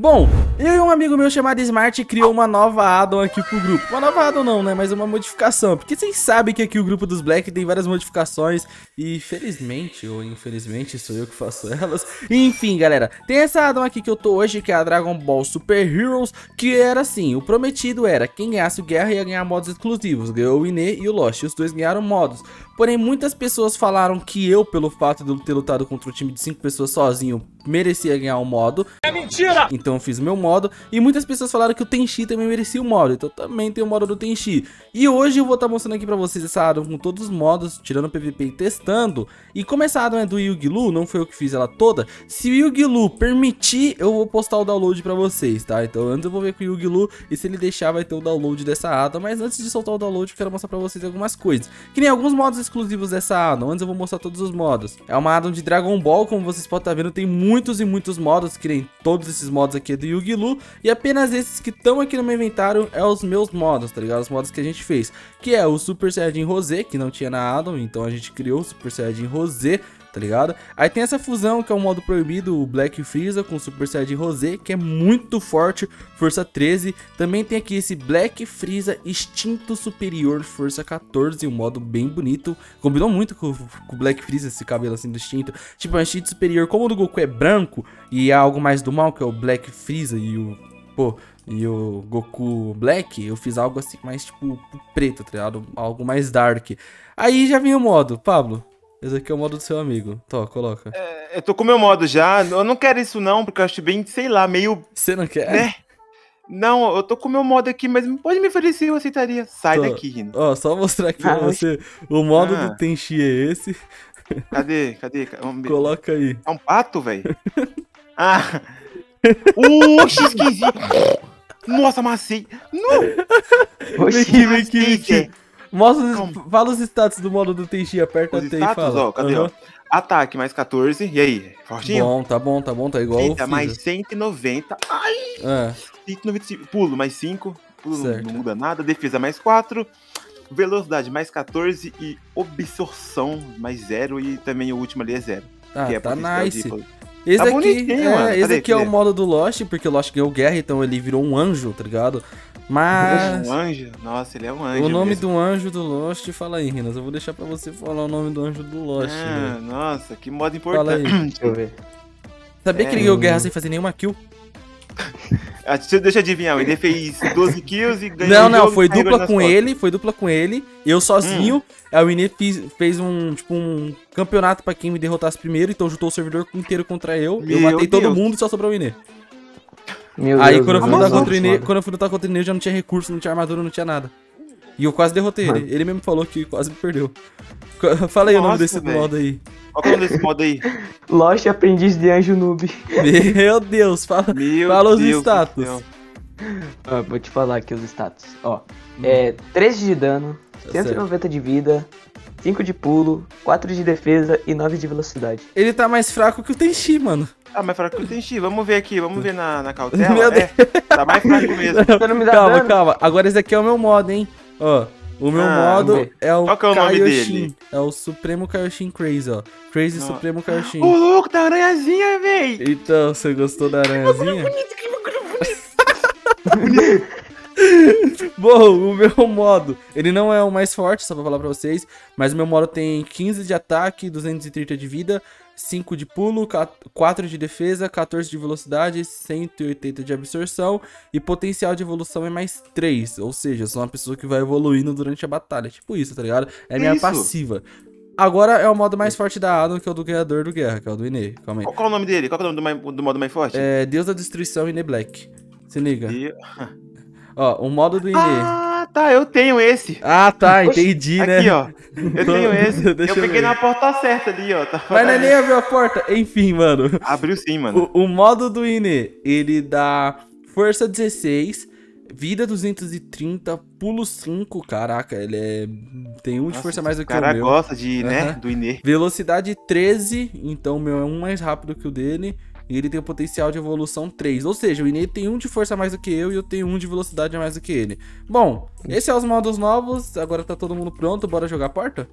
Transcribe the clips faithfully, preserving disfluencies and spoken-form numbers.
Bom, eu e um amigo meu chamado Smart criou uma nova addon aqui pro grupo. Uma nova addon não, né? Mas uma modificação. Porque vocês sabem que aqui o grupo dos Black tem várias modificações. E felizmente, ou infelizmente, sou eu que faço elas. Enfim, galera, tem essa addon aqui que eu tô hoje, que é a Dragon Ball Super Heroes. Que era assim, o prometido era quem ganhasse o Guerra ia ganhar modos exclusivos. Ganhou o Inê e o Lost, e os dois ganharam modos. Porém, muitas pessoas falaram que eu, pelo fato de eu ter lutado contra um time de cinco pessoas sozinho, merecia ganhar um modo. É mentira! Então, Então eu fiz o meu modo, e muitas pessoas falaram que o Tenchi também merecia o modo, então também tem o modo do Tenchi. E hoje eu vou estar tá mostrando aqui pra vocês essa addon com todos os modos, tirando o P V P e testando. E como essa addon é do Yugiluh, não foi eu que fiz ela toda, se o Yugiluh permitir, eu vou postar o download pra vocês, tá? Então antes eu vou ver com o Yugiluh, e se ele deixar vai ter o download dessa addon, mas antes de soltar o download eu quero mostrar pra vocês algumas coisas. Que nem alguns modos exclusivos dessa addon, antes eu vou mostrar todos os modos. É uma addon de Dragon Ball, como vocês podem estar tá vendo, tem muitos e muitos modos, que nem todos esses modos aqui é do Yugiluh, e apenas esses que estão aqui no meu inventário é os meus modos, tá ligado? Os modos que a gente fez, que é o Super Saiyajin Rosé, que não tinha na addon, então a gente criou o Super Saiyajin Rosé, tá ligado? Aí tem essa fusão, que é um modo proibido, o Black Freeza com o Super Saiyajin Rosé, que é muito forte, força treze. Também tem aqui esse Black Freeza Instinto Superior, força quatorze, um modo bem bonito. Combinou muito com o Black Freeza, esse cabelo assim do Instinto. Tipo, o Instinto Superior, como o do Goku é branco e é algo mais do mal, que é o Black Freeza e o... pô... e o Goku Black, eu fiz algo assim mais tipo preto, tá ligado? Algo mais dark. Aí já vem o modo, Pablo. Esse aqui é o modo do seu amigo. Tô, coloca. É, eu tô com o meu modo já. Eu não quero isso não, porque eu acho bem, sei lá, meio... Você não quer? Né? Não, eu tô com o meu modo aqui, mas pode me oferecer, eu aceitaria. Sai tô. Daqui, Rino. Ó, só mostrar aqui ah, pra você. O modo ah. do Tenchi é esse. Cadê? Cadê? Vamos ver. Coloca aí. É um pato, velho? Ah! Oxi, esquisito! Nossa, macei! Não! Oxi, vem aqui, vem aqui, vem aqui. Mostra os, fala os status do modo do Tenchi, aperta o T e fala. Ó, cadê, uhum. ó? Ataque mais quatorze, e aí? Fortinho? Bom, tá bom, tá bom, tá igual Eita, mais cento e noventa, ai! É. cento e noventa e cinco, pulo mais cinco, pulo não, não muda nada, defesa mais quatro, velocidade mais quatorze e absorção mais zero, e também o último ali é zero. Ah, que é tá nice! De... Esse tá aqui, é, mano. Esse aqui é o modo do Lost, porque o Lost ganhou guerra, então ele virou um anjo, tá ligado? Mas... Um anjo? Nossa, ele é um anjo. O nome mesmo. do anjo do Lost, fala aí, Rinas. Eu vou deixar pra você falar o nome do anjo do Lost. Ah, né? Nossa, que modo importante. Deixa eu ver. Sabia é, que ele ganhou guerra sem fazer nenhuma kill? Deixa eu adivinhar, ele fez doze kills e ganhou. Não, não, jogo, foi dupla com ele, costas. foi dupla com ele, eu sozinho. Hum. Aí o Inê fez, fez um, tipo, um campeonato pra quem me derrotasse primeiro, então juntou o servidor inteiro contra eu. Meu eu matei Deus. todo mundo e só sobrou o Inê. Meu aí Deus, quando, eu fui lutar contra o Inê, quando eu fui lutar contra o Inê, eu já não tinha recurso, não tinha armadura, não tinha nada. E eu quase derrotei ele. Ele mesmo falou que quase me perdeu. Fala aí Nossa, o nome desse véio. modo aí. Qual é o nome desse modo aí? Lost Aprendiz de Anjo Noob. Meu Deus, fala, Meu fala Deus os status. Ó, vou te falar aqui os status. Ó, é treze de dano, tá cento e noventa certo. de vida, cinco de pulo, quatro de defesa e nove de velocidade. Ele tá mais fraco que o Tenchi, mano. Ah, mais fraco que o Tenchi. Vamos ver aqui, vamos ver na, na cautela. Meu Deus. É, tá mais fraco mesmo. Não me dá calma, dano. calma. Agora esse aqui é o meu modo, hein. Ó, o meu ah, modo é o, Qual que é o Kaioshin, nome dele? É o Supremo Kaioshin Crazy, ó. Crazy Nossa. Supremo Kaioshin. O louco da aranhazinha, véi! Então, você gostou da aranhazinha? Que bagulho bonito, que Bom, o meu modo, ele não é o mais forte, só pra falar pra vocês, mas o meu modo tem quinze de ataque, duzentos e trinta de vida, cinco de pulo, quatro de defesa, quatorze de velocidade, cento e oitenta de absorção e potencial de evolução é mais três, ou seja, eu sou uma pessoa que vai evoluindo durante a batalha, tipo isso, tá ligado? É minha isso? passiva. Agora é o modo mais forte da addon, que é o do ganhador do guerra, que é o do Inê, calma aí. Qual, qual é o nome dele? Qual é o nome do, mais, do modo mais forte? É Deus da Destruição, Inê Black, se liga. E... Ó, o modo do Inê. Ah, tá, eu tenho esse. Ah, tá, entendi, Oxi, né? Aqui, ó. Eu Tô... tenho esse. eu, eu peguei ver. na porta certa ali, ó. Tá... Mas não é nem abriu a porta. Enfim, mano. Abriu sim, mano. O, o modo do Inê, ele dá força dezesseis, vida duzentos e trinta, pulo cinco. Caraca, ele é... tem um Nossa, de força mais do que o meu. O cara gosta de, uhum. né, do Inê. Velocidade treze, então o meu é um mais rápido que o dele. E ele tem o potencial de evolução três. Ou seja, o Inê tem um de força a mais do que eu e eu tenho um de velocidade a mais do que ele. Bom, esses é os modos novos. Agora tá todo mundo pronto. Bora jogar a porta?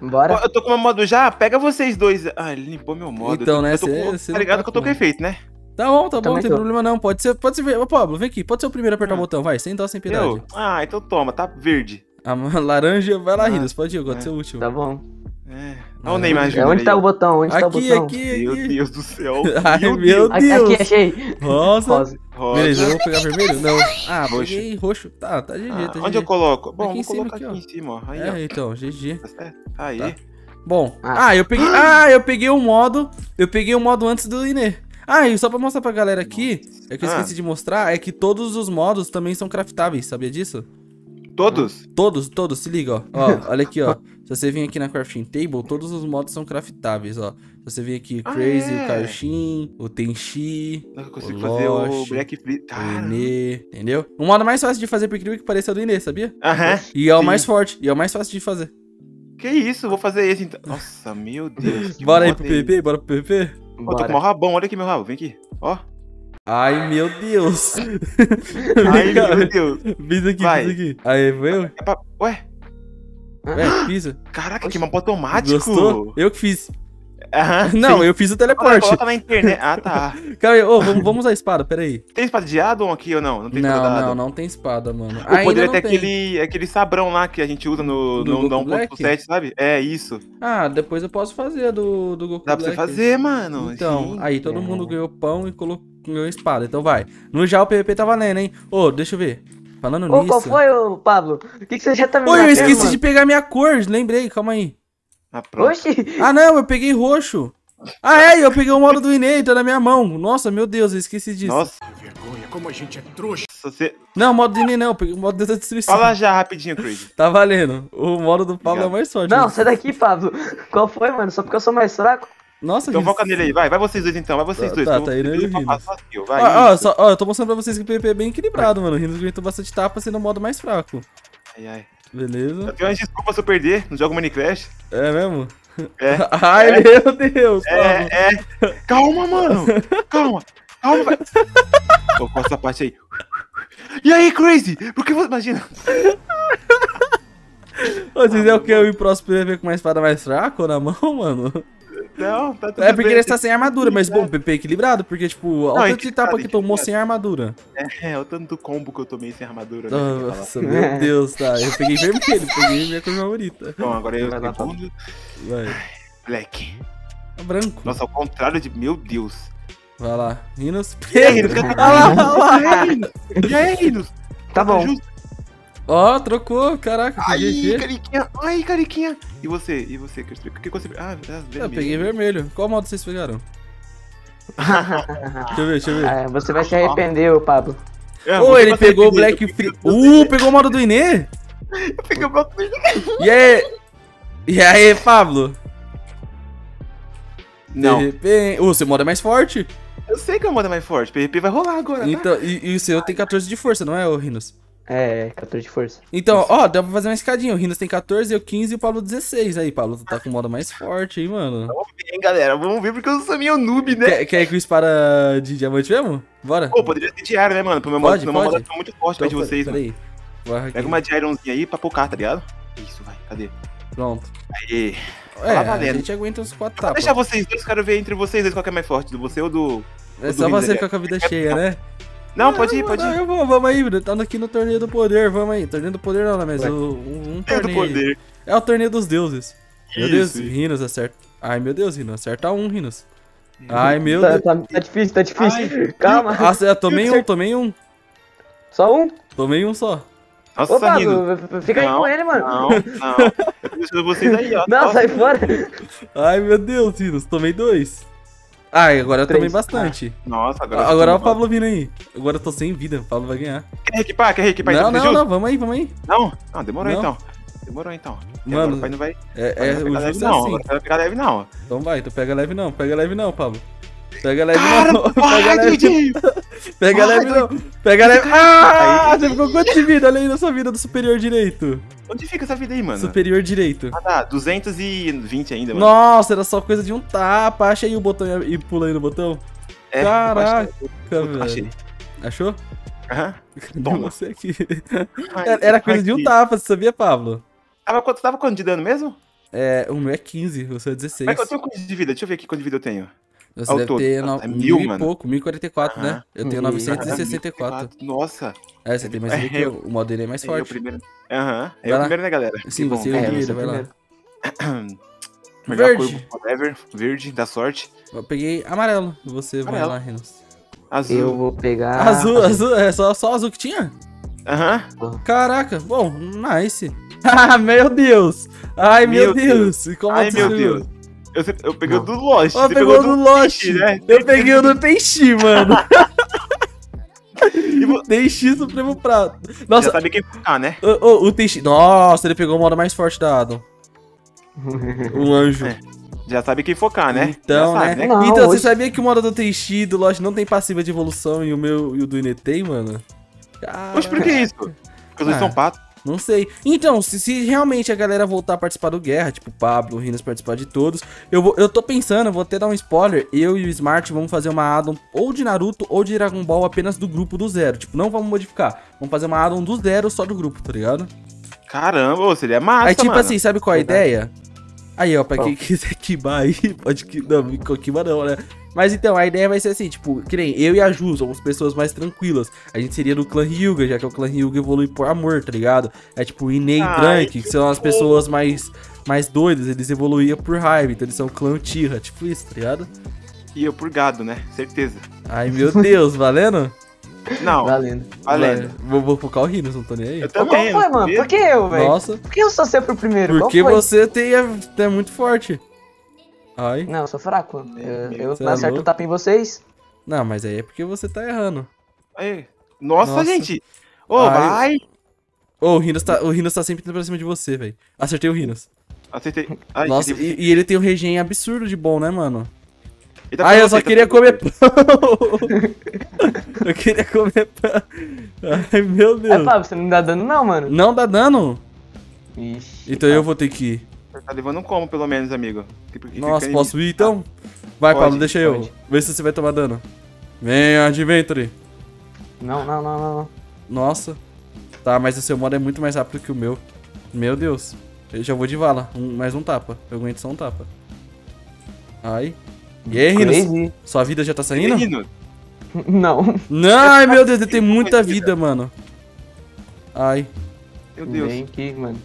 Bora. Eu tô com o meu modo já. Pega vocês dois. Ah, ele limpou meu modo. Então, né? Eu tô com... Tá ligado que eu tô com efeito, né? Tá bom, tá bom, não tem problema não. Pode ser, pode ser. Ô, Pablo, vem aqui. Pode ser o primeiro a apertar ah. o botão, vai, sem dó, sem piedade. Eu? Ah, então toma, tá verde. A laranja, vai lá, ah, Ridas, pode ir, eu gosto de ser o último. Tá bom. É. Não, nem imagina. É, onde tá o botão? Onde aqui, tá o botão? Aqui, aqui. Meu Deus do céu. Ai, meu Deus. Deus. Aqui, achei. Rosa. Rosa. Rosa. Beleza, eu vou pegar vermelho? Não. Ah, roxo. Peguei roxo. Tá, tá G G, ah, tá G G. Onde eu coloco? Bom, vou colocar aqui, aqui em cima, ó. Aí, é, ó. Então, G G. Tá certo? Aí. Tá. Bom. Ah. ah, eu peguei. Ah, eu peguei o um modo. Eu peguei o um modo antes do Inê. Ah, e só pra mostrar pra galera aqui, é que eu esqueci ah. de mostrar, é que todos os modos também são craftáveis, sabia disso? Todos? Todos, todos, se liga, ó. Ó, olha aqui, ó. Se você vir aqui na crafting table, todos os modos são craftáveis, ó. Se você vir aqui, ah, Crazy, é. o Kaioshin, o Tenchi, eu consigo o fazer Loshi, o Black Freeza, o Inê, entendeu? O modo mais fácil de fazer, por incrível que pareça, é o do Inê, sabia? Aham. E é o Sim. mais forte, e é o mais fácil de fazer. Que isso, vou fazer esse então. Nossa, meu Deus. Bora aí pro P V P, bora pro P V P? Ó, oh, tô com o meu rabão, olha aqui meu rabo, vem aqui, ó. Ai, meu Deus. Ai, meu Deus. Pisa aqui, Vai. pisa aqui. Aí, foi eu? É pra... Ué? Ué, pisa. Caraca, que mapa automático. Gostou? Eu que fiz. Aham, Não, sim. eu fiz o teleporte. Ah, na internet. Ah, tá. Cara, oh, vamos, vamos usar a espada, peraí. Tem espada de Adam aqui ou não? Não, tem não, espada não, não tem espada, mano. Eu Ainda poderia ter aquele, aquele sabrão lá que a gente usa no, no, no um ponto sete, sabe? É, isso. Ah, depois eu posso fazer do, do Goku Dá Black. Dá pra você fazer, mano. Então, sim, aí todo é. mundo ganhou pão e colocou ganhou espada, então vai. No já o P V P tá valendo, hein? Ô, oh, deixa eu ver. Falando oh, nisso... Ô, qual foi, ô, Pablo? O que, que você já tá me Oi, eu esqueci mano? de pegar minha cor, lembrei, calma aí. Ah, ah, não, eu peguei roxo. Ah, é, eu peguei o modo do Inê, tá na minha mão. Nossa, meu Deus, eu esqueci disso. Nossa, que vergonha, como a gente é trouxa. Você... Não, modo do Inê não, eu peguei o modo Deus da Destruição. Fala já, rapidinho, Crazy. Tá valendo, o modo do Pablo Obrigado. é mais forte. Não, mas... sai daqui, Pablo. Qual foi, mano? Só porque eu sou mais fraco? Nossa, então foca nele aí, vai, vai vocês dois então, vai vocês tá, dois. Tá, tá indo eu vai. Ó, ó, ó, eu tô mostrando pra vocês que o P V P é bem equilibrado, vai. mano. O Rinos aguentou bastante tapa sendo o modo mais fraco. Ai, ai. Beleza. Eu tenho uma desculpa se eu perder, não jogo Minecraft. É mesmo? É. Ai, é. meu Deus. É, é. Calma, mano. Calma. Calma, vai. Tô com essa parte aí. E aí, Crazy? Por que você... Imagina. Vocês é o que? Eu ir pro próximo P V P com uma espada mais fraca ou na mão, mano? Não, tá tudo É porque bem. ele está sem armadura, mas bom, P P equilibrado, porque tipo, olha o tanto de tapa que tomou sem armadura. É, é, o tanto do combo que eu tomei sem armadura. Né, Nossa, meu é. Deus, tá. Eu peguei vermelho, peguei minha cor favorita. Bom, agora eu segundo. Vai. Black. É branco. Nossa, ao contrário de... Meu Deus. Vai lá. Rinos. Olha lá, olha lá. E aí, Rinos? Tá bom. Ó, oh, trocou, caraca. Aí, cariquinha. Ai, cariquinha. E você? E você? O que você... Ah, vermelho. Eu peguei vermelho. Qual modo vocês pegaram? Deixa eu ver, deixa eu ver. Ah, você vai se arrepender, ô Pablo. É, Ô, oh, ele pegou o Black Freeza. Uh, pegou o modo do Inê? Eu peguei o modo do Inê. E aí? E aí, Pablo? Não. O repente... uh, seu modo é mais forte? Eu sei que o modo é mais forte. P V P vai rolar agora, Então, tá? e, e o seu tem quatorze de força, não é, ô Rinos? É, quatorze de força. Então, ó, dá pra fazer uma escadinha. O Rinos tem quatorze, eu quinze e o Pablo dezesseis. Aí, Pablo, tu tá com o modo mais forte, hein, mano. Vamos ver, hein, galera. Vamos ver porque eu sou meio noob, né? Quer, quer ir com espada de diamante mesmo? Bora. Pô, poderia ter de iron, né, mano? Pro meu pode, modo, pode? Meu modo é muito forte então, pra de vocês, peraí. mano. Pega uma de ironzinha aí pra pocar, tá ligado? Isso, vai. Cadê? Pronto. Aí. É, tá a gente aguenta uns quatro tapas. Vou deixar vocês dois, quero ver entre vocês dois qual que é mais forte, do você ou do... É ou só do você ficar com a vida é, cheia, né? Não, não, pode ir, pode não, ir. Eu vou, vamos aí, Bruno. Tá aqui no torneio do poder, vamos aí. Torneio do poder não, mas o, um, um torneio. Do poder. É o torneio dos deuses. Isso, meu Deus, isso. Rinos, acerta. Ai, meu Deus, Rinos, acerta um, Rinos. Ai, meu tá, Deus. Tá, tá difícil, tá difícil. Ai, Calma. Nossa, tomei um, tomei um. Só um? Tomei um só. Nossa, Ô, Pablo, fica aí com ele, mano. Não, não. Eu preciso vocês aí, ó. Não, sai fora. Ai, meu Deus, Rinos, tomei dois. Ai, agora eu Três. tomei bastante. Ah, nossa, agora Agora olha o Pablo vindo aí. Agora eu tô sem vida, o Pablo vai ganhar. Quer reequipar? Quer reequipar? Não, não, não, vamos aí, vamos aí. Não, não, demorou não. então. Demorou então. Mano, o pai não vai... É, não vai é, pegar o jogo leve, é assim. Não, agora vai pegar leve não. Então vai, tu pega leve não, pega leve não, Pablo. Pega leve Cara, não, vai, pega leve de... não. Pega vai, leve vai. não, pega leve... Ah, aí. Você ficou quanto de vida? Olha aí na sua vida do superior direito. Onde fica essa vida aí, mano? Superior direito. Ah, tá. duzentos e vinte ainda, mano. Nossa, era só coisa de um tapa. Acha aí o botão e pula aí no botão. É, Caraca, velho. Achei. Achou? Aham. Cadê você aqui? Ai, era era coisa de um tapa, você sabia, Pablo? Ah, mas você tava quanto de dano mesmo? É, o meu é quinze, o seu é dezesseis. Mas eu tenho quanto de vida? Deixa eu ver aqui quanto de vida eu tenho. Você Ao deve todo. ter no... é mil, mil e pouco, mil e quarenta e quatro, ah, né? Eu tenho novecentos e sessenta e quatro. Ah, nossa! É, você tem mais é, que eu. O modo dele é mais forte. Aham, é o primeiro, uhum. é o primeiro né, galera? Sim, você é o primeiro, vai lá. Melhor verde. Cor ever, verde, dá sorte. Eu peguei amarelo, você amarelo. vai lá, Renos. Azul. Eu vou pegar... Azul, azul, é só, só azul que tinha? Aham. Uhum. Caraca, bom, nice. Ah, meu Deus! Ai, meu, meu Deus! Deus. Como Ai, meu viu? Deus! Eu, eu peguei o do Lost. Oh, pegou o do Lost. Né? Eu peguei o do Tenchi, mano. o Tenchi Supremo Prato. Nossa. Já sabe quem ficar, né? O, o, o Tenchi. Nossa, ele pegou uma hora mais forte da Adam. O anjo. É. Já sabe quem focar, né? Então, sabe, né? né? Não, então, hoje... você sabia que o modo do Tenchi do Lost não tem passiva de evolução e o meu e o do Inetei, mano? Caraca. Mas por que isso? Porque eles são patos. Não sei. Então, se, se realmente a galera voltar a participar do Guerra, tipo o Pablo, o Rinos participar de todos, eu, vou, eu tô pensando, eu vou até dar um spoiler, eu e o Smart vamos fazer uma addon ou de Naruto ou de Dragon Ball apenas do grupo do zero. Tipo, não vamos modificar. Vamos fazer uma addon do zero só do grupo, tá ligado? Caramba, seria massa, Aí tipo mano. assim, sabe qual a ideia? Aí, ó, pra quem quiser queimar aí, pode que não, queimar não, né? Mas então, a ideia vai ser assim, tipo, que nem eu e a Ju somos pessoas mais tranquilas. A gente seria do Clã Ryuga, já que o Clã Ryuga evolui por amor, tá ligado? É tipo Inei e Drunk, que são as pessoas mais, mais doidas, eles evoluíam por raiva, então eles são Clã Tihra, tipo isso, tá ligado? E eu por gado, né? Certeza. Ai, meu Deus, valendo? Não. Valendo. Valendo. Vou, vou focar o Rinos, não tô nem aí. Eu também. Qual foi, mano? Por que eu, velho? Nossa. Por que eu sou sempre o primeiro? Porque você tem, é, é muito forte. Ai. Não, eu sou fraco. Eu, eu não acerto o tapa em vocês. Não, mas aí é porque você tá errando. Aí. Nossa, Nossa, gente. Ô, oh, vai. Ô, oh, o Rinos tá, tá sempre pra cima de você, velho. Acertei o Rinos. Acertei. Ai, Nossa, que... e, e ele tem um regen absurdo de bom, né, mano? Tá ah, eu só queria tá comer pão. eu queria comer pão. Ai, meu Deus. É, Pablo, você não dá dano não, mano. Não dá dano? Ixi, então tá. eu vou ter que ir. Tá levando um combo, pelo menos, amigo. Tipo, Nossa, posso ir, então? Tá. Vai, pode, Pablo, deixa pode. eu. Vê se você vai tomar dano. Vem, Adventure. Não, não, não, não, não. Nossa. Tá, mas o seu modo é muito mais rápido que o meu. Meu Deus. Eu já vou de vala. Um, mais um tapa. Eu aguento só um tapa. Ai. E aí, Rinos? Sua vida já tá saindo? Aí, não. Não, ai, meu Deus, ele tem muita vida, mano. Ai. Meu Deus. Vem aqui, mano.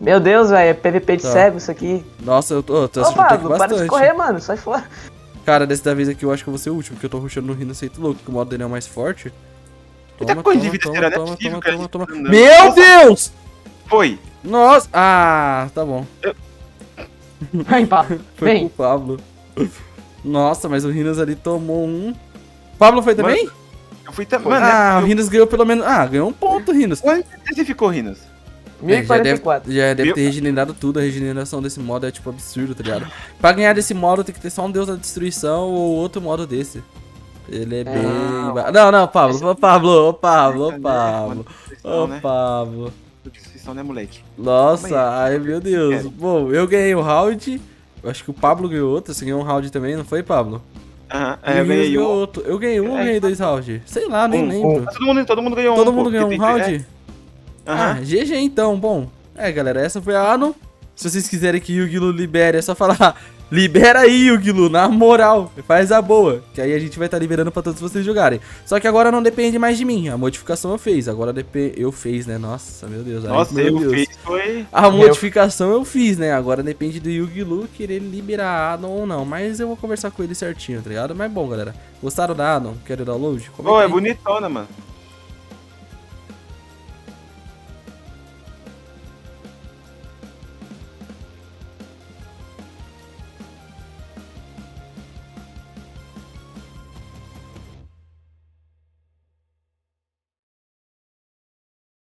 Meu Deus, velho, é P V P de tá. cego isso aqui. Nossa, eu tô, eu tô Opa, bastante. para de correr, mano, sai fora. Cara, dessa vez aqui eu acho que eu vou ser o último, porque eu tô rushando no Rinos feito louco, que o modo dele é o mais forte. Toma, muita coisa toma, de vida será, toma, toma, toma, toma, toma. Meu Nossa. Deus! Foi. Nossa, ah, tá bom. Eu... Vem, Pablo, Foi vem. pro Pablo. Nossa, mas o Rinos ali tomou um. Pablo foi também? Mano, eu fui também. Ah, eu... o Rinos ganhou pelo menos. Ah, ganhou um ponto, Rinos. Quanto você ficou, Rinos? mil e quarenta e quatro. É, já deve, já deve Meu... ter regenerado tudo. A regeneração desse modo é tipo absurdo, tá ligado? Pra ganhar desse modo tem que ter só um Deus da Destruição ou outro modo desse. Ele é, é bem. Não, não, não Pablo, ô Pablo, ô Pablo, ô Pablo. Ô Pablo. Destruição, né, moleque? Nossa, ai meu Deus. Bom, eu ganhei o round. Eu acho que o Pablo ganhou outro, você ganhou um round também, não foi, Pablo? Aham, uh -huh. eu ganhei um. Outro. Eu ganhei um ou é, ganhei dois rounds? Sei lá, nem um, lembro. Um. Todo, mundo, todo mundo ganhou todo um. Todo mundo ganhou um round? É. Ah, uh -huh. G G então, bom. É, galera, essa foi a Addon. Se vocês quiserem que o Yugiluh libere, é só falar, libera aí, Yugiluh, na moral, faz a boa, que aí a gente vai estar tá liberando pra todos vocês jogarem. Só que agora não depende mais de mim, a modificação eu fiz, agora dep... eu fiz, né, nossa, meu Deus. Nossa, ai, meu eu Deus. fiz, foi... A modificação eu... eu fiz, né, agora depende do Yugiluh querer liberar a Addon ou não, mas eu vou conversar com ele certinho, tá ligado? Mas bom, galera, gostaram da Addon? Querem download? Pô, é, oh, é bonitona, mano.